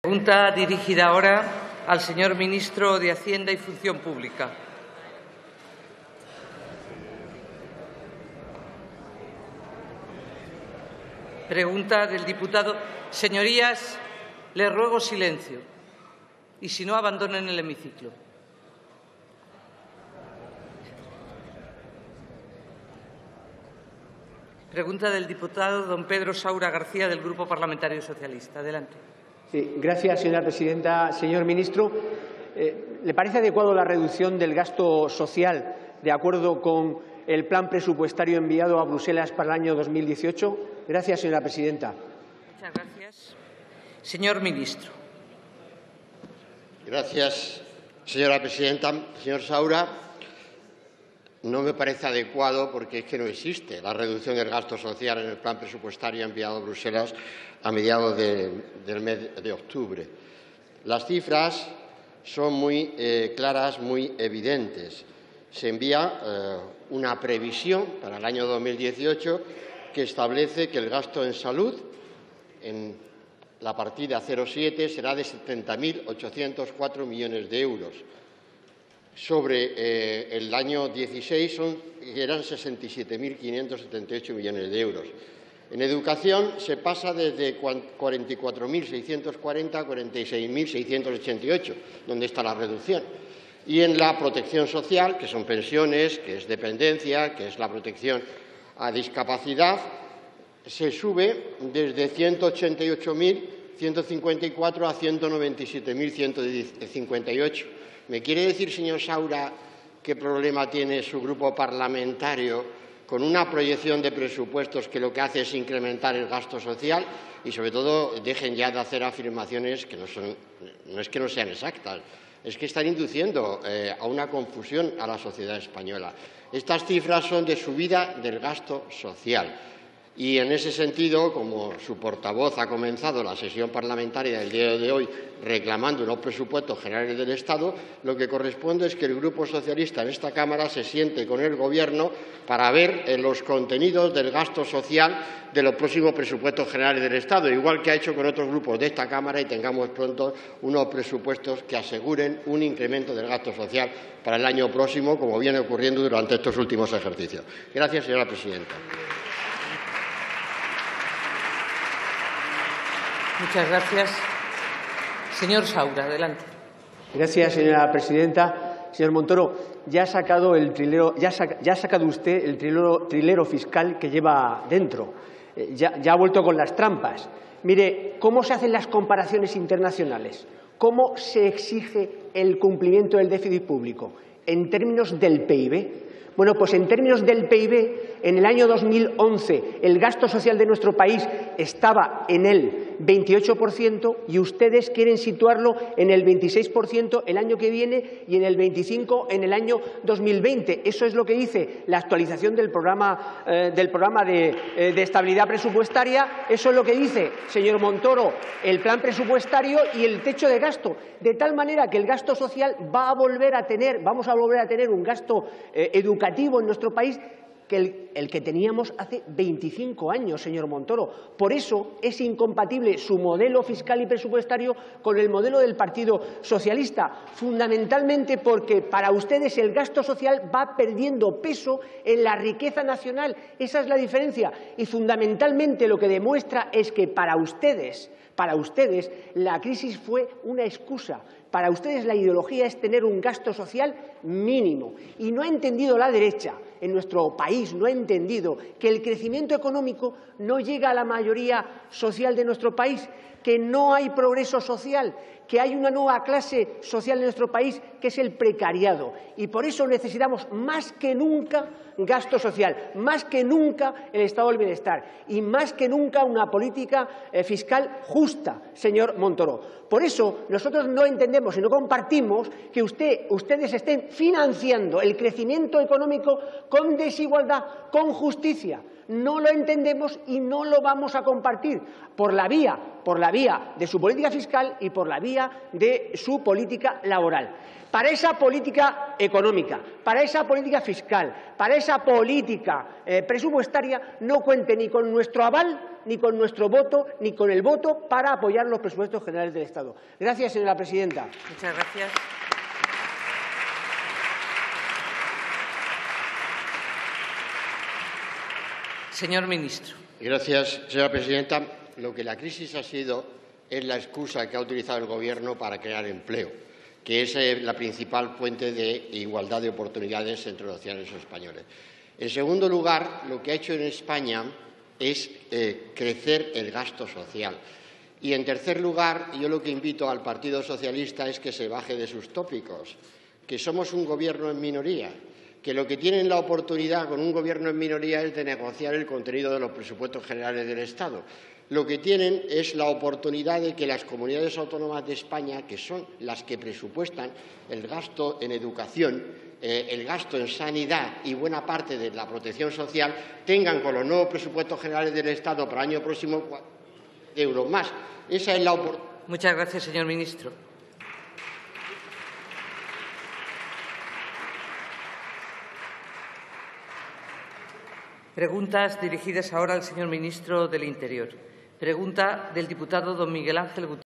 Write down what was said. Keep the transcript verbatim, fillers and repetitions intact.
Pregunta dirigida ahora al señor Ministro de Hacienda y Función Pública. Pregunta del diputado. Señorías, les ruego silencio y, si no, abandonen el hemiciclo. Pregunta del diputado don Pedro Saura García, del Grupo Parlamentario Socialista. Adelante. Sí, gracias, señora presidenta. Señor ministro, eh, ¿le parece adecuado la reducción del gasto social de acuerdo con el plan presupuestario enviado a Bruselas para el año dos mil dieciocho? Gracias, señora presidenta. Muchas gracias. Señor ministro. Gracias, señora presidenta. Señor Saura, no me parece adecuado porque es que no existe la reducción del gasto social en el plan presupuestario enviado a Bruselas a mediados de, del mes de octubre. Las cifras son muy eh, claras, muy evidentes. Se envía eh, una previsión para el año dos mil dieciocho que establece que el gasto en salud en la partida cero siete será de setenta mil ochocientos cuatro millones de euros. Sobre eh, el año dieciséis son, eran sesenta y siete mil quinientos setenta y ocho millones de euros. En educación se pasa desde cuarenta y cuatro mil seiscientos cuarenta a cuarenta y seis mil seiscientos ochenta y ocho, donde está la reducción. Y en la protección social, que son pensiones, que es dependencia, que es la protección a discapacidad, se sube desde ciento ochenta y ocho mil ciento cincuenta y cuatro a ciento noventa y siete mil ciento cincuenta y ocho. ¿Me quiere decir, señor Saura, qué problema tiene su grupo parlamentario con una proyección de presupuestos que lo que hace es incrementar el gasto social? Y, sobre todo, dejen ya de hacer afirmaciones que no son, no es que no sean exactas, es que están induciendo eh, a una confusión a la sociedad española. Estas cifras son de subida del gasto social. Y, en ese sentido, como su portavoz ha comenzado la sesión parlamentaria del día de hoy reclamando los presupuestos generales del Estado, lo que corresponde es que el Grupo Socialista en esta Cámara se siente con el Gobierno para ver los contenidos del gasto social de los próximos presupuestos generales del Estado, igual que ha hecho con otros grupos de esta Cámara, y tengamos pronto unos presupuestos que aseguren un incremento del gasto social para el año próximo, como viene ocurriendo durante estos últimos ejercicios. Gracias, señora presidenta. Muchas gracias. Señor Saura, adelante. Gracias, señora presidenta. Señor Montoro, ya ha sacado, el trilero, ya saca, ya ha sacado usted el trilero, trilero fiscal que lleva dentro. Eh, ya, ya ha vuelto con las trampas. Mire, ¿cómo se hacen las comparaciones internacionales? ¿Cómo se exige el cumplimiento del déficit público? ¿En términos del P I B? Bueno, pues en términos del P I B, en el año dos mil once el gasto social de nuestro país estaba en el veintiocho por ciento y ustedes quieren situarlo en el veintiséis por ciento el año que viene y en el veinticinco por ciento en el año dos mil veinte. Eso es lo que dice la actualización del programa, eh, del programa de, eh, de estabilidad presupuestaria. Eso es lo que dice, señor Montoro, el plan presupuestario y el techo de gasto. De tal manera que el gasto social va a volver a tener, vamos a volver a tener un gasto eh, educativo en nuestro país que el, el que teníamos hace veinticinco años, señor Montoro. Por eso es incompatible su modelo fiscal y presupuestario con el modelo del Partido Socialista, fundamentalmente porque para ustedes el gasto social va perdiendo peso en la riqueza nacional. Esa es la diferencia. Y fundamentalmente lo que demuestra es que para ustedes, para ustedes la crisis fue una excusa. Para ustedes la ideología es tener un gasto social mínimo. Y no ha entendido la derecha en nuestro país, no ha entendido que el crecimiento económico no llega a la mayoría social de nuestro país, que no hay progreso social, que hay una nueva clase social en nuestro país que es el precariado. Y por eso necesitamos más que nunca gasto social, más que nunca el estado del bienestar y más que nunca una política fiscal justa, señor Montoro. Por eso nosotros no entendemos y no compartimos que usted, ustedes estén financiando el crecimiento económico con desigualdad, con justicia. No lo entendemos y no lo vamos a compartir por la vía, por la vía de su política fiscal y por la vía de su política laboral. Para esa política económica, para esa política fiscal, para esa política eh, presupuestaria no cuente ni con nuestro aval ni con nuestro voto, ni con el voto para apoyar los presupuestos generales del Estado. Gracias, señora presidenta. Muchas gracias. Señor ministro. Gracias, señora presidenta. Lo que la crisis ha sido es la excusa que ha utilizado el Gobierno para crear empleo, que es la principal fuente de igualdad de oportunidades entre los ciudadanos españoles. En segundo lugar, lo que ha hecho en España es eh, crecer el gasto social. Y, en tercer lugar, yo lo que invito al Partido Socialista es que se baje de sus tópicos, que somos un gobierno en minoría, que lo que tienen la oportunidad con un gobierno en minoría es de negociar el contenido de los presupuestos generales del Estado. Lo que tienen es la oportunidad de que las comunidades autónomas de España, que son las que presupuestan el gasto en educación, eh, el gasto en sanidad y buena parte de la protección social, tengan con los nuevos presupuestos generales del Estado para el año próximo euros más. Esa es la oportunidad. Muchas gracias, señor ministro. Preguntas dirigidas ahora al señor ministro del Interior. Pregunta del diputado don Miguel Ángel Gutiérrez.